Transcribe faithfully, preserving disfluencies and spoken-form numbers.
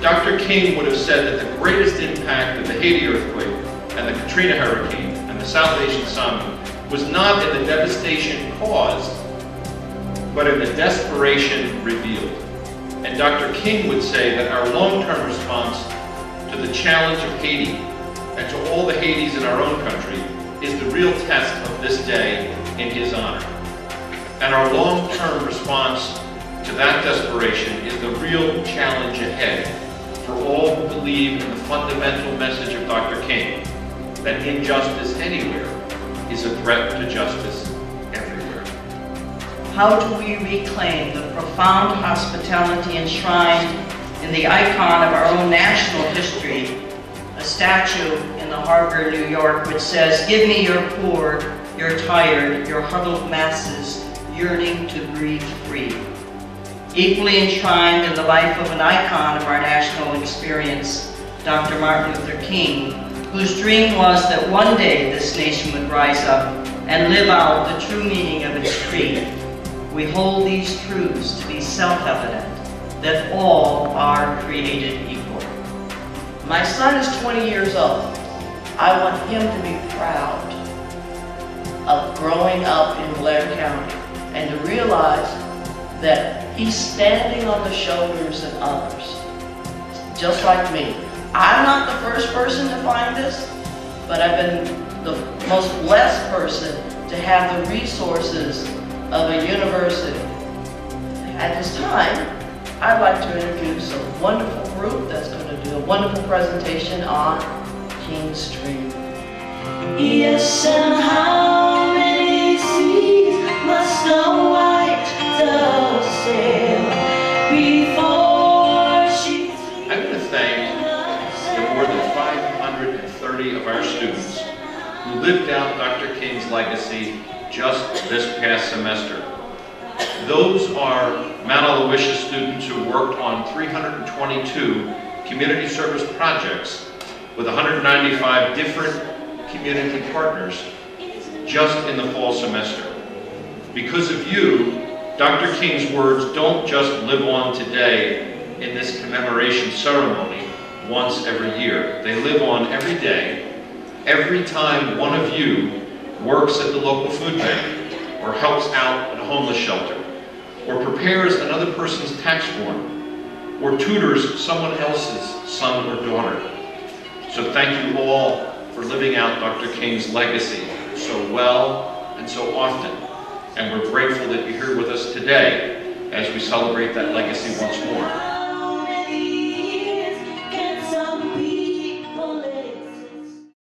Doctor King would have said that the greatest impact of the Haiti earthquake and the Katrina hurricane and the South Asian tsunami was not in the devastation caused, but in the desperation revealed. And Doctor King would say that our long-term response to the challenge of Haiti and to all the Haitis in our own country is the real test of this day in his honor. And our long-term response to that desperation is the real challenge ahead for all who believe in the fundamental message of Doctor King, that injustice anywhere is a threat to justice everywhere. How do we reclaim the profound hospitality enshrined in the icon of our own national history, a statue in the harbor, New York, which says, "Give me your poor, your tired, your huddled masses yearning to breathe free." Equally enshrined in the life of an icon of our national experience, Doctor Martin Luther King, whose dream was that one day this nation would rise up and live out the true meaning of its creed. We hold these truths to be self-evident, that all are created equal. My son is twenty years old. I want him to be proud of growing up in Blair County and to realize that he's standing on the shoulders of others, just like me. I'm not the first person to find this, but I've been the most blessed person to have the resources of a university. At this time, I'd like to introduce a wonderful group that's going to do a wonderful presentation on King's Dream. Yes, and how many seas must Snow White does sail before she sleeps? I'm going to thank more than five hundred thirty of our students who lived out Doctor King's legacy just this past semester. Those are Mount Aloysius students who worked on three hundred twenty-two community service projects with one hundred ninety-five different community partners just in the fall semester. Because of you, Doctor King's words don't just live on today in this commemoration ceremony, once every year. They live on every day, every time one of you works at the local food bank, or helps out at a homeless shelter, or prepares another person's tax form, or tutors someone else's son or daughter. So thank you all for living out Doctor King's legacy so well and so often. And we're grateful that you're here with us today as we celebrate that legacy once more.